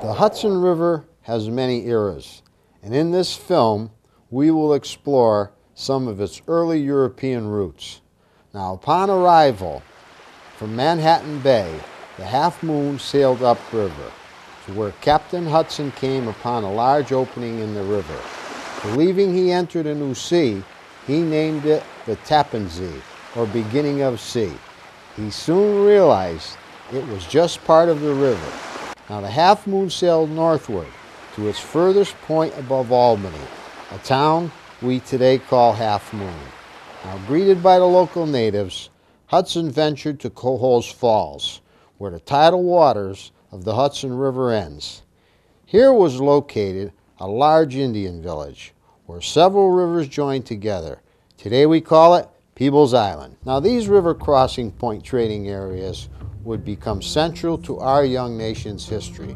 The Hudson River has many eras, and in this film we will explore some of its early European routes. Now, upon arrival from Manhattan Bay, the Half Moon sailed upriver to where Captain Hudson came upon a large opening in the river. Believing he entered a new sea, he named it the Tappan Zee, or beginning of sea. He soon realized it was just part of the river. Now the Half Moon sailed northward to its furthest point above Albany, a town we today call Half Moon. Now greeted by the local natives, Hudson ventured to Cohoes Falls, where the tidal waters of the Hudson River ends. Here was located a large Indian village, where several rivers joined together. Today we call it Peebles Island. Now these river crossing point trading areas would become central to our young nation's history.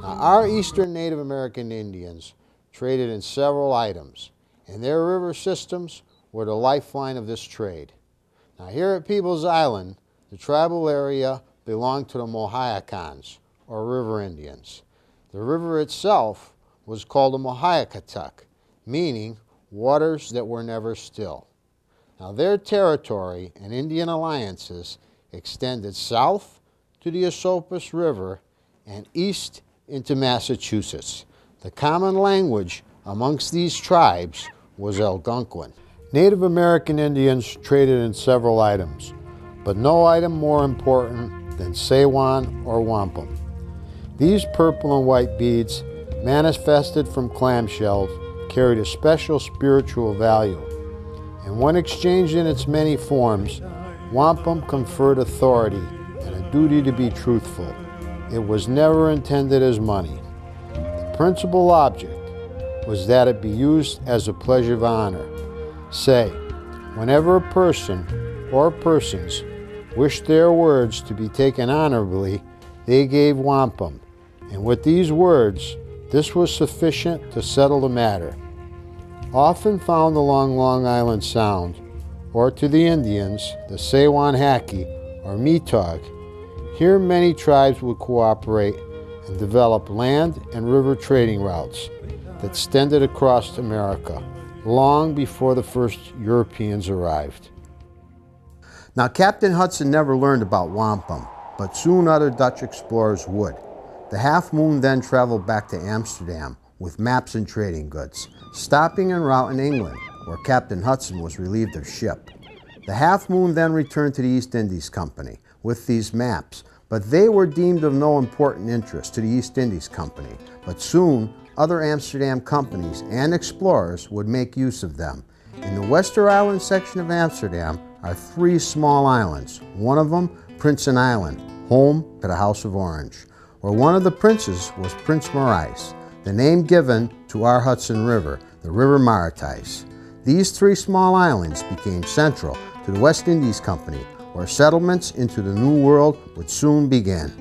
Now, our Eastern Native American Indians traded in several items, and their river systems were the lifeline of this trade. Now, here at Peebles Island, the tribal area belonged to the Mohayakans, or River Indians. The river itself was called the Mohayakatuk, meaning waters that were never still. Now, their territory and Indian alliances extended south to the Esopus River and east into Massachusetts. The common language amongst these tribes was Algonquin. Native American Indians traded in several items, but no item more important than sewan or wampum. These purple and white beads, manifested from clamshells, carried a special spiritual value, and when exchanged in its many forms, wampum conferred authority and a duty to be truthful. It was never intended as money. The principal object was that it be used as a pledge of honor. Say, whenever a person or persons wished their words to be taken honorably, they gave wampum, and with these words, this was sufficient to settle the matter. Often found along Long Island Sound, or to the Indians, the Sewan-Haki or Metog. Here many tribes would cooperate and develop land and river trading routes that extended across America long before the first Europeans arrived. Now Captain Hudson never learned about wampum, but soon other Dutch explorers would. The Half Moon then traveled back to Amsterdam with maps and trading goods, stopping en route in England, where Captain Hudson was relieved of ship. The Half Moon then returned to the East Indies Company with these maps, but they were deemed of no important interest to the East Indies Company, but soon other Amsterdam companies and explorers would make use of them. In the Wester Island section of Amsterdam are three small islands, one of them Prinsen Island, home to the House of Orange, where one of the princes was Prince Maurice, the name given to our Hudson River, the River Mauritius. These three small islands became central to the West Indies Company, where settlements into the New World would soon begin.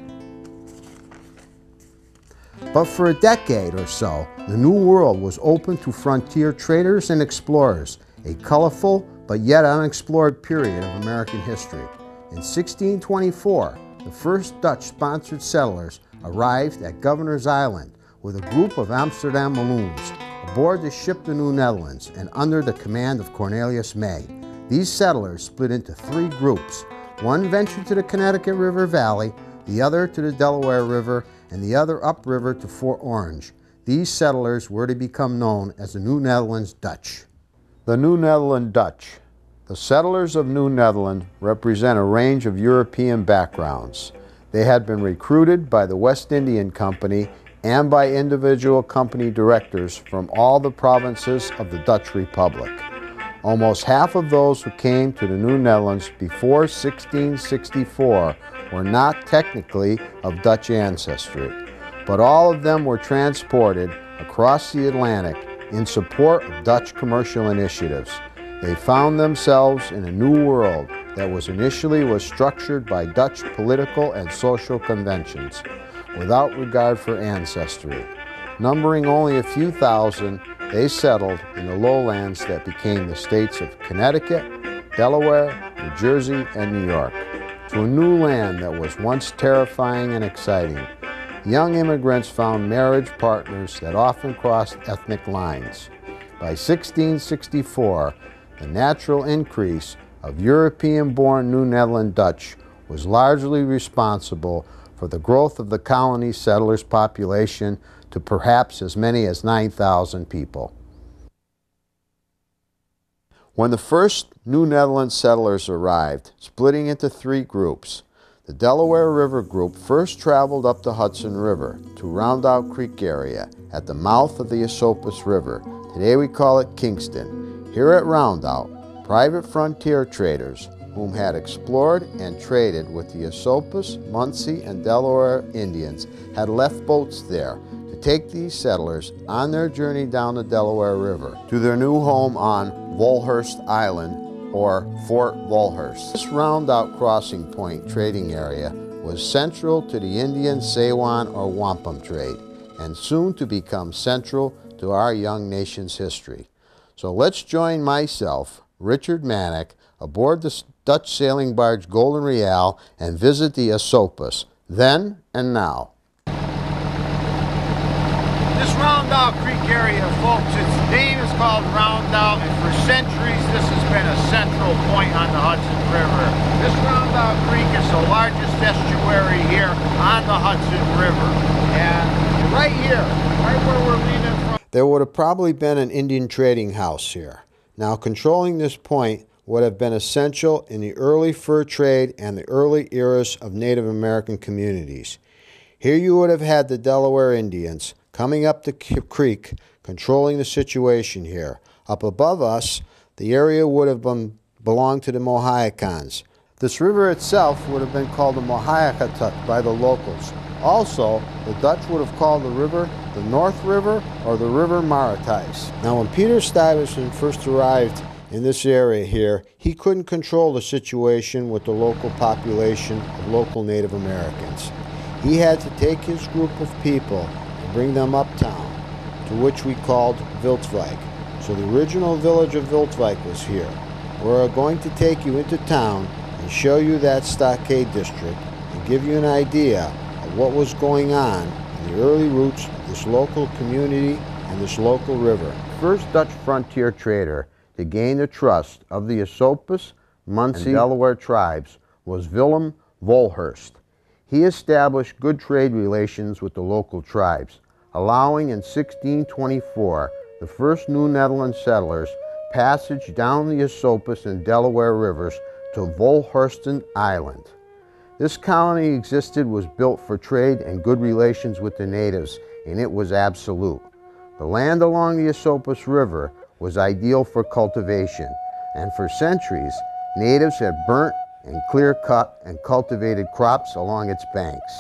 But for a decade or so, the New World was open to frontier traders and explorers, a colorful but yet unexplored period of American history. In 1624, the first Dutch-sponsored settlers arrived at Governor's Island with a group of Amsterdam Walloons, aboard the ship the New Netherlands and under the command of Cornelius May. These settlers split into three groups. One ventured to the Connecticut River Valley, the other to the Delaware River, and the other upriver to Fort Orange. These settlers were to become known as the New Netherlands Dutch. The New Netherland Dutch. The settlers of New Netherland represent a range of European backgrounds. They had been recruited by the West Indian Company and by individual company directors from all the provinces of the Dutch Republic. Almost half of those who came to the New Netherlands before 1664 were not technically of Dutch ancestry, but all of them were transported across the Atlantic in support of Dutch commercial initiatives. They found themselves in a new world that was initially structured by Dutch political and social conventions, without regard for ancestry. Numbering only a few thousand, they settled in the lowlands that became the states of Connecticut, Delaware, New Jersey, and New York, to a new land that was once terrifying and exciting. young immigrants found marriage partners that often crossed ethnic lines. By 1664, the natural increase of European-born New Netherland Dutch was largely responsible for the growth of the colony settlers' population to perhaps as many as 9,000 people. When the first New Netherland settlers arrived, splitting into three groups, the Delaware River group first traveled up the Hudson River to Rondout Creek area at the mouth of the Esopus River. Today we call it Kingston. Here at Rondout, private frontier traders whom had explored and traded with the Esopus, Munsee, and Delaware Indians had left boats there to take these settlers on their journey down the Delaware River to their new home on Walloons Island, or Fort Walloons. This Rondout Crossing Point trading area was central to the Indian Sewan or wampum trade, and soon to become central to our young nation's history. So let's join myself, Richard Manick, aboard the Dutch sailing barge Golden Reael and visit the Esopus, then and now. This Rondout Creek area, folks, its name is called Rondout, and for centuries this has been a central point on the Hudson River. This Rondout Creek is the largest estuary here on the Hudson River, and right here, right where we're leaning from. There would have probably been an Indian trading house here. Now, controlling this point would have been essential in the early fur trade and the early eras of Native American communities. Here you would have had the Delaware Indians coming up the creek, controlling the situation here. Up above us, the area would have belonged to the Mohayakans. This river itself would have been called the Mohayakatuk by the locals. Also, the Dutch would have called the river the North River or the River Mauritius. Now, when Peter Stuyvesant first arrived in this area here, he couldn't control the situation with the local population of local Native Americans. He had to take his group of people and bring them uptown, to which we called Wiltwyck. So the original village of Wiltwyck was here. We're going to take you into town and show you that stockade district and give you an idea of what was going on in the early roots of this local community and this local river. First Dutch frontier trader to gain the trust of the Esopus, Munsee, and Delaware tribes was Willem Wolhurst. He established good trade relations with the local tribes, allowing in 1624 the first New Netherland settlers passage down the Esopus and Delaware rivers to Wolhurston Island. This colony existed, was built for trade and good relations with the natives, and it was absolute. The land along the Esopus River was ideal for cultivation, and for centuries, natives had burnt and clear-cut and cultivated crops along its banks.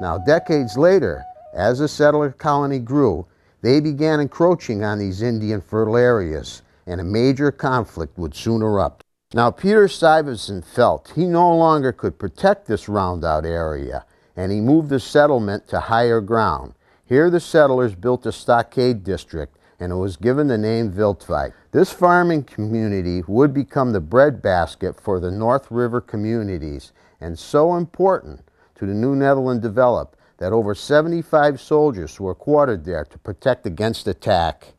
Now, decades later, as the settler colony grew, they began encroaching on these Indian fertile areas, and a major conflict would soon erupt. Now, Peter Stuyvesant felt he no longer could protect this Rondout area, and he moved the settlement to higher ground. Here, the settlers built a stockade district, and it was given the name Wiltwyck. This farming community would become the breadbasket for the North River communities, and so important to the New Netherland development that over 75 soldiers were quartered there to protect against attack.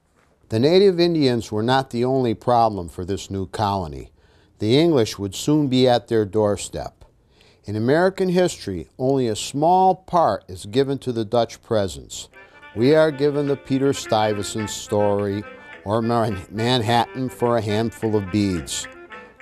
The native Indians were not the only problem for this new colony. The English would soon be at their doorstep. In American history, only a small part is given to the Dutch presence. We are given the Peter Stuyvesant story, or Manhattan for a handful of beads,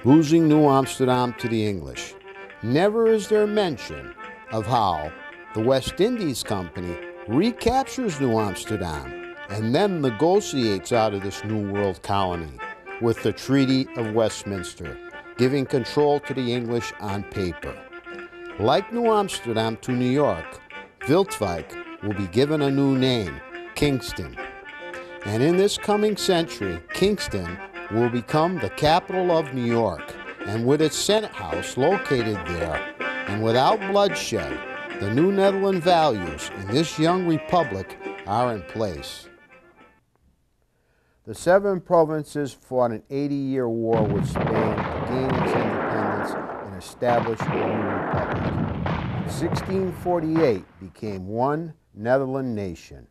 losing New Amsterdam to the English. Never is there mention of how the West Indies Company recaptures New Amsterdam and then negotiates out of this New World colony with the Treaty of Westminster, giving control to the English on paper. Like New Amsterdam to New York, Wiltwyck will be given a new name, Kingston. And in this coming century, Kingston will become the capital of New York, and with its Senate House located there, and without bloodshed, the New Netherland values in this young republic are in place. The seven provinces fought an 80-year war with Spain to gain its independence and establish a new republic. 1648 became one Netherland nation,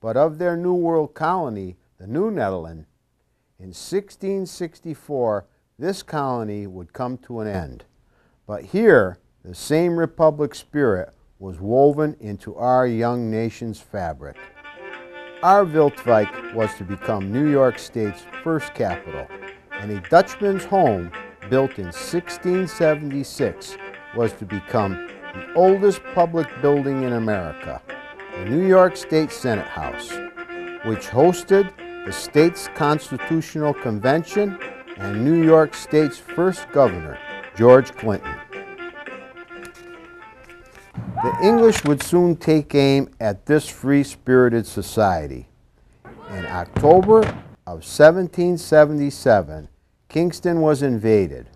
but of their New World colony, the New Netherland. In 1664, this colony would come to an end. But here, the same republic spirit was woven into our young nation's fabric. Our Wiltwyck was to become New York State's first capital, and a Dutchman's home built in 1676 was to become the oldest public building in America, the New York State Senate House, which hosted the state's Constitutional Convention and New York State's first governor, George Clinton. The English would soon take aim at this free-spirited society. In October of 1777, Kingston was invaded.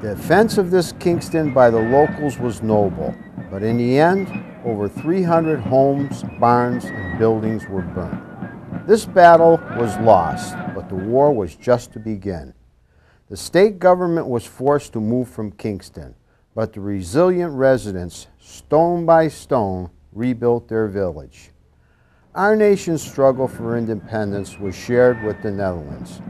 The defense of this Kingston by the locals was noble, but in the end, over 300 homes, barns, and buildings were burnt. This battle was lost, but the war was just to begin. The state government was forced to move from Kingston, but the resilient residents, stone by stone, rebuilt their village. Our nation's struggle for independence was shared with the Netherlands.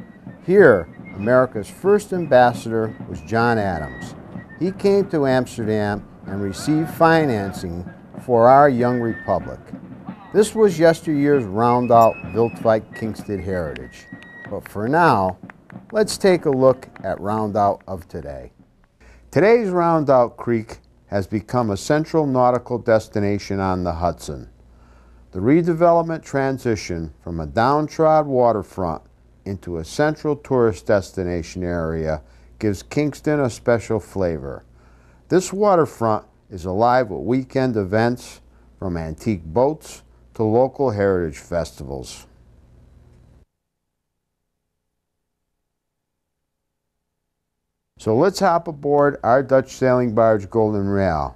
Here, America's first ambassador was John Adams. He came to Amsterdam and received financing for our young republic. This was yesteryear's Rondout Wiltwyck Kingston heritage. But for now, let's take a look at Rondout of today. Today's Rondout Creek has become a central nautical destination on the Hudson. The redevelopment transition from a downtrodden waterfront into a central tourist destination area gives Kingston a special flavor. This waterfront is alive with weekend events, from antique boats to local heritage festivals. So let's hop aboard our Dutch sailing barge Golden Reael.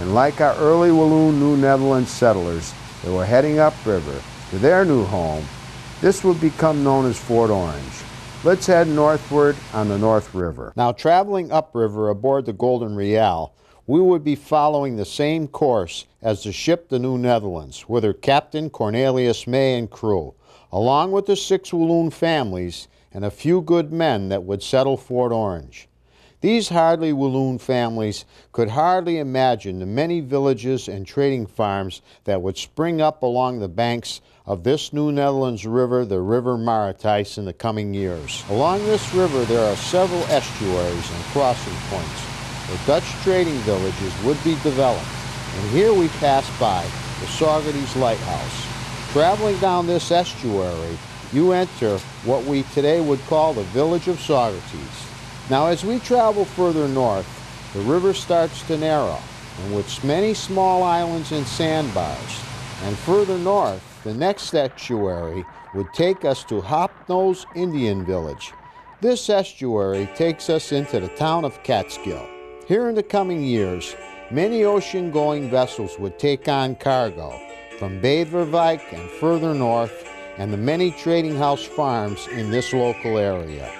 And like our early Walloon New Netherland settlers that were heading upriver to their new home, this would become known as Fort Orange. Let's head northward on the North River. Now, traveling upriver aboard the Golden Reael, we would be following the same course as the ship the New Netherlands, with her captain Cornelius May and crew, along with the 6 Walloon families and a few good men that would settle Fort Orange. These hardly Walloon families could hardly imagine the many villages and trading farms that would spring up along the banks of this New Netherlands River, the River Mauritius, in the coming years. Along this river there are several estuaries and crossing points where Dutch trading villages would be developed, and here we pass by the Saugerties Lighthouse. Traveling down this estuary, you enter what we today would call the village of Saugerties. Now, as we travel further north, the river starts to narrow, and with many small islands and sandbars. And further north, the next estuary would take us to Hopnose Indian Village. This estuary takes us into the town of Catskill. Here in the coming years, many ocean-going vessels would take on cargo from Beverwyck and further north, and the many trading house farms in this local area.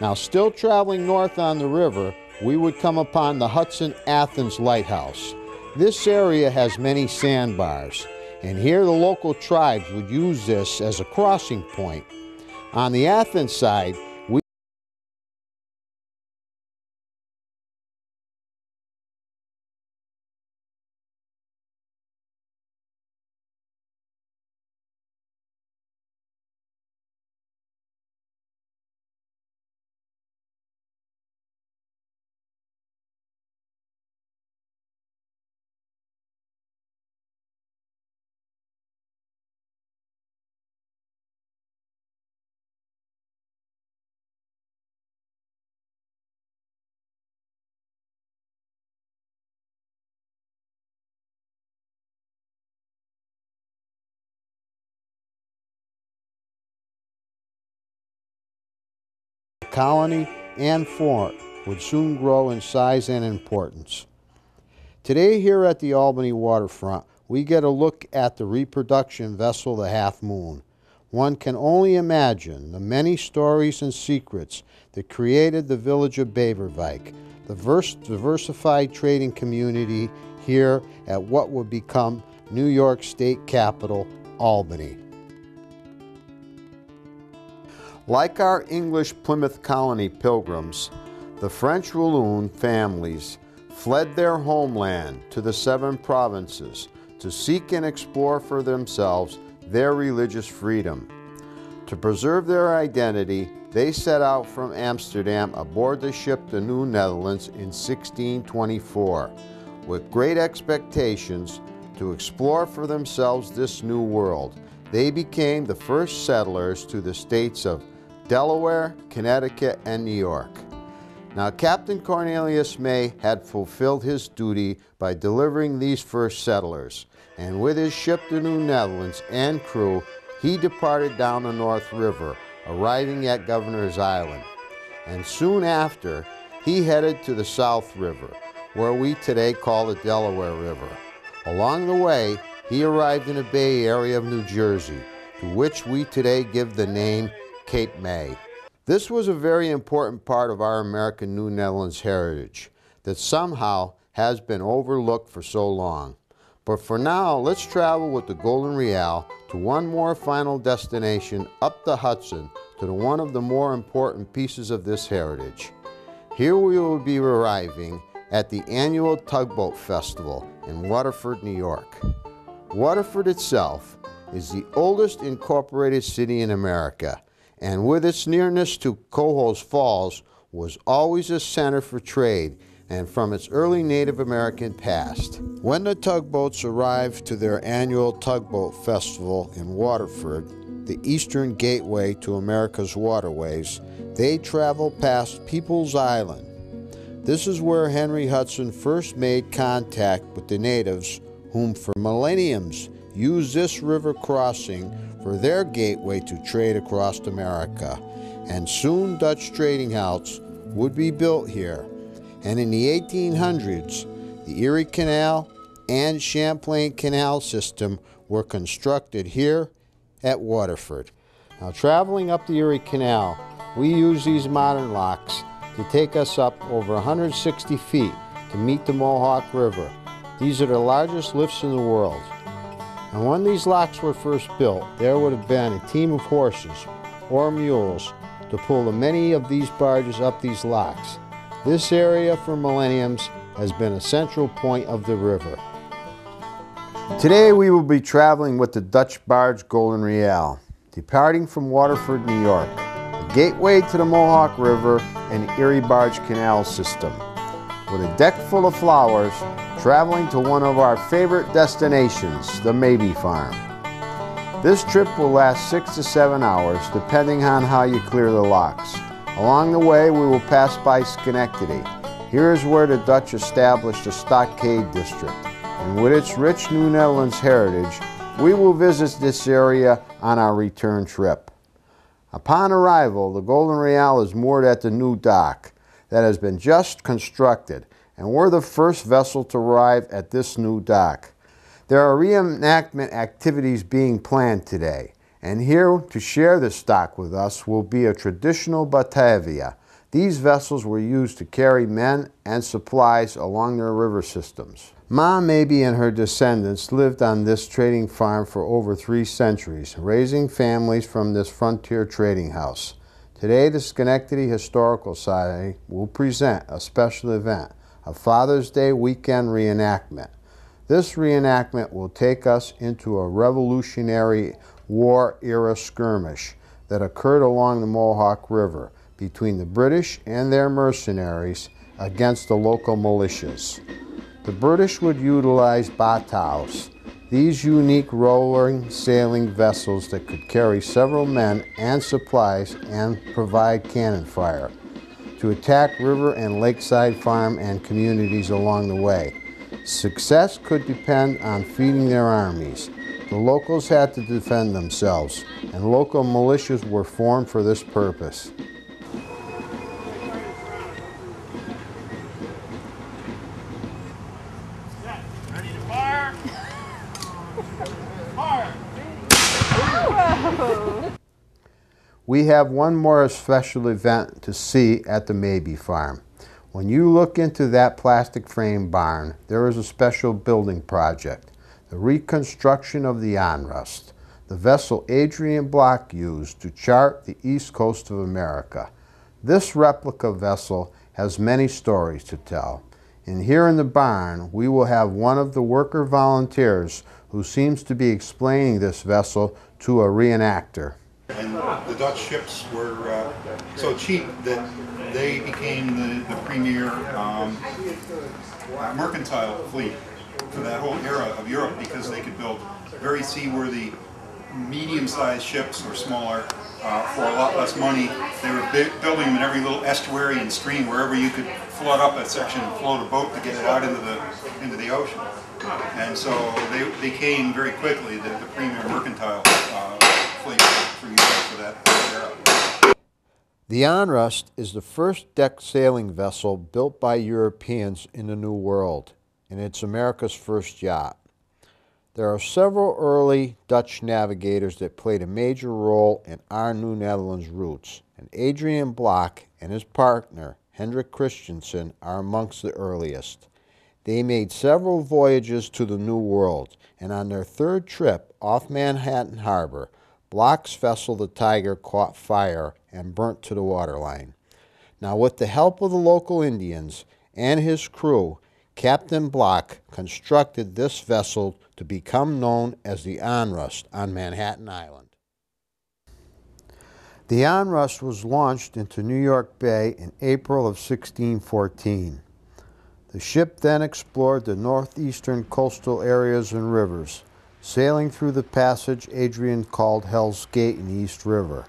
Now, still traveling north on the river, we would come upon the Hudson Athens Lighthouse. This area has many sandbars, and here the local tribes would use this as a crossing point. On the Athens side, we colony and fort would soon grow in size and importance. Today, here at the Albany waterfront, we get a look at the reproduction vessel, the Half Moon. One can only imagine the many stories and secrets that created the village of Beverwyck, the diversified trading community here at what would become New York State capital, Albany. Like our English Plymouth colony pilgrims, the French Walloon families fled their homeland to the seven provinces to seek and explore for themselves their religious freedom. To preserve their identity, they set out from Amsterdam aboard the ship the New Netherlands in 1624, with great expectations to explore for themselves this new world. They became the first settlers to the states of Delaware, Connecticut, and New York. Now, Captain Cornelius May had fulfilled his duty by delivering these first settlers, and with his ship the New Netherlands and crew, he departed down the North River, arriving at Governor's Island. And soon after, he headed to the South River, where we today call the Delaware River. Along the way, he arrived in the Bay Area of New Jersey, to which we today give the name Cape May. This was a very important part of our American New Netherlands heritage that somehow has been overlooked for so long. But for now, let's travel with the Golden Reael to one more final destination up the Hudson to one of the more important pieces of this heritage. Here we will be arriving at the annual Tugboat Festival in Waterford, New York. Waterford itself is the oldest incorporated city in America, and with its nearness to Cohoes Falls, was always a center for trade and from its early Native American past. When the tugboats arrived to their annual Tugboat Festival in Waterford, the eastern gateway to America's waterways, they traveled past Peebles Island. This is where Henry Hudson first made contact with the natives, whom for millenniums used this river crossing for their gateway to trade across America. And soon Dutch trading houses would be built here. And in the 1800s, the Erie Canal and Champlain Canal system were constructed here at Waterford. Now, traveling up the Erie Canal, we use these modern locks to take us up over 160 feet to meet the Mohawk River. These are the largest lifts in the world. And when these locks were first built, there would have been a team of horses or mules to pull the many of these barges up these locks. This area for millenniums has been a central point of the river. Today we will be traveling with the Dutch barge Golden Reael, departing from Waterford, New York, the gateway to the Mohawk River and the Erie Barge Canal system. With a deck full of flowers, traveling to one of our favorite destinations, the Mabee Farm. This trip will last 6 to 7 hours, depending on how you clear the locks. Along the way, we will pass by Schenectady. Here is where the Dutch established a stockade district. And with its rich New Netherlands heritage, we will visit this area on our return trip. Upon arrival, the Golden Reael is moored at the new dock that has been just constructed, and we're the first vessel to arrive at this new dock. There are reenactment activities being planned today, and here to share this dock with us will be a traditional batavia. These vessels were used to carry men and supplies along their river systems. Ma Mabee and her descendants lived on this trading farm for over 3 centuries, raising families from this frontier trading house. Today, the Schenectady Historical Society will present a special event, a Father's Day weekend reenactment. This reenactment will take us into a Revolutionary War era skirmish that occurred along the Mohawk River between the British and their mercenaries against the local militias. The British would utilize bataus, these unique rolling sailing vessels that could carry several men and supplies and provide cannon fire, to attack river and lakeside farm and communities along the way. Success could depend on feeding their armies. The locals had to defend themselves, and local militias were formed for this purpose. We have one more special event to see at the Mabee Farm. When you look into that plastic frame barn, there is a special building project. the reconstruction of the onrust, the vessel Adrian Block used to chart the east coast of America. This replica vessel has many stories to tell, and here in the barn we will have one of the worker volunteers who seems to be explaining this vessel to a reenactor. And the Dutch ships were so cheap that they became the premier mercantile fleet for that whole era of Europe, because they could build very seaworthy medium-sized ships or smaller for a lot less money. They were building them in every little estuary and stream, wherever you could flood up a section and float a boat to get it out into the ocean. And so they became very quickly the premier mercantile fleet for Europe for that era. The onrust is the first decked sailing vessel built by Europeans in the New World, and it's America's first yacht. There are several early Dutch navigators that played a major role in our New Netherlands roots, and Adrian Block and his partner, Hendrik Christiansen, are amongst the earliest. They made several voyages to the New World, and on their third trip off Manhattan Harbor, Block's vessel, the Tiger, caught fire and burnt to the waterline. Now, with the help of the local Indians and his crew, Captain Block constructed this vessel to become known as the onrust on Manhattan Island. The onrust was launched into New York Bay in April of 1614. The ship then explored the northeastern coastal areas and rivers, sailing through the passage Adrian called Hell's Gate in the East River.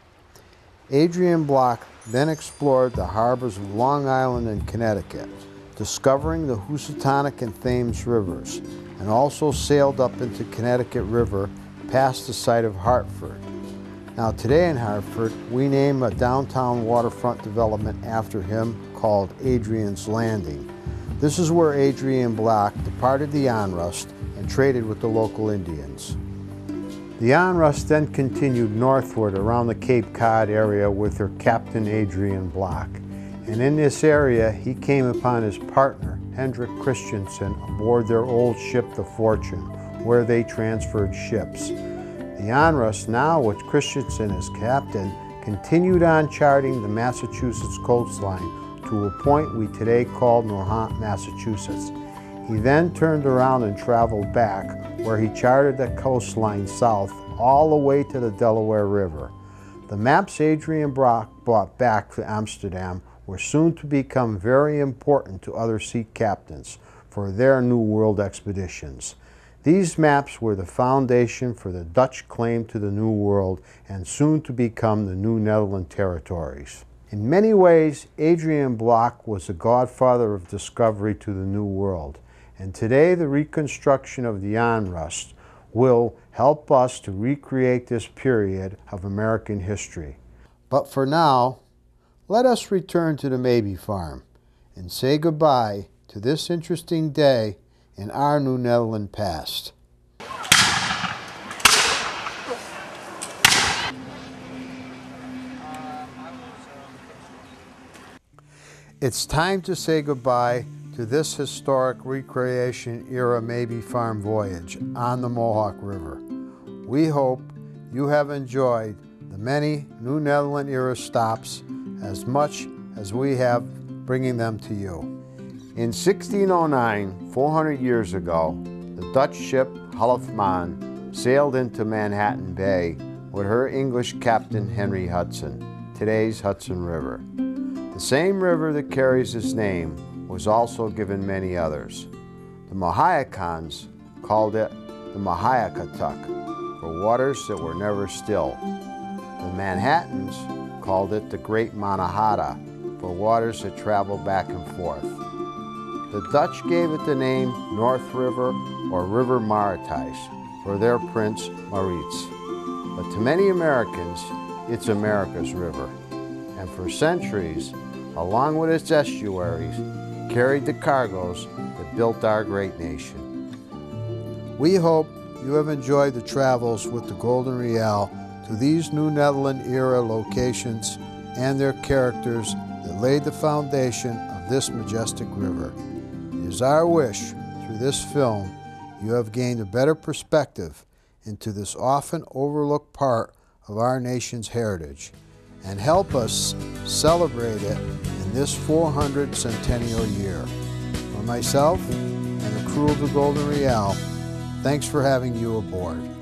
Adrian Block then explored the harbors of Long Island and Connecticut, discovering the Housatonic and Thames rivers, and also sailed up into Connecticut River past the site of Hartford. Now today in Hartford, we name a downtown waterfront development after him called Adrian's Landing. This is where Adrian Block departed the onrust and traded with the local Indians. The onrust then continued northward around the Cape Cod area with her captain Adrian Block. And in this area, he came upon his partner, Hendrik Christiansen, aboard their old ship, the Fortune, where they transferred ships. The onrust, now with Christiansen as captain, continued on charting the Massachusetts coastline to a point we today call Norhant, Massachusetts. He then turned around and traveled back, where he charted the coastline south all the way to the Delaware River. The maps Adrian Block brought back to Amsterdam were soon to become very important to other sea captains for their New World expeditions. These maps were the foundation for the Dutch claim to the New World and soon to become the New Netherland territories. In many ways, Adrian Block was the godfather of discovery to the New World, and today the reconstruction of the onrust will help us to recreate this period of American history. But for now, let us return to the Mabee Farm and say goodbye to this interesting day in our New Netherland past. It's time to say goodbye to this historic recreation era Mabee Farm voyage on the Mohawk River. We hope you have enjoyed the many New Netherland era stops as much as we have bringing them to you. In 1609, 400 years ago, the Dutch ship Holofman sailed into Manhattan Bay with her English captain Henry Hudson, today's Hudson River. The same river that carries its name was also given many others. The Mohayakans called it the Mohayakatuk, for waters that were never still. The Manhattans called it the Great Mannahatta, for waters that travel back and forth. The Dutch gave it the name North River or River Mauritius for their Prince Maurits. But to many Americans, it's America's river. And for centuries, along with its estuaries, carried the cargoes that built our great nation. We hope you have enjoyed the travels with the Golden Reael to these New Netherland era locations and their characters that laid the foundation of this majestic river. It is our wish through this film you have gained a better perspective into this often overlooked part of our nation's heritage, and help us celebrate it in this 400th centennial year. For myself and the crew of the Golden Reael, thanks for having you aboard.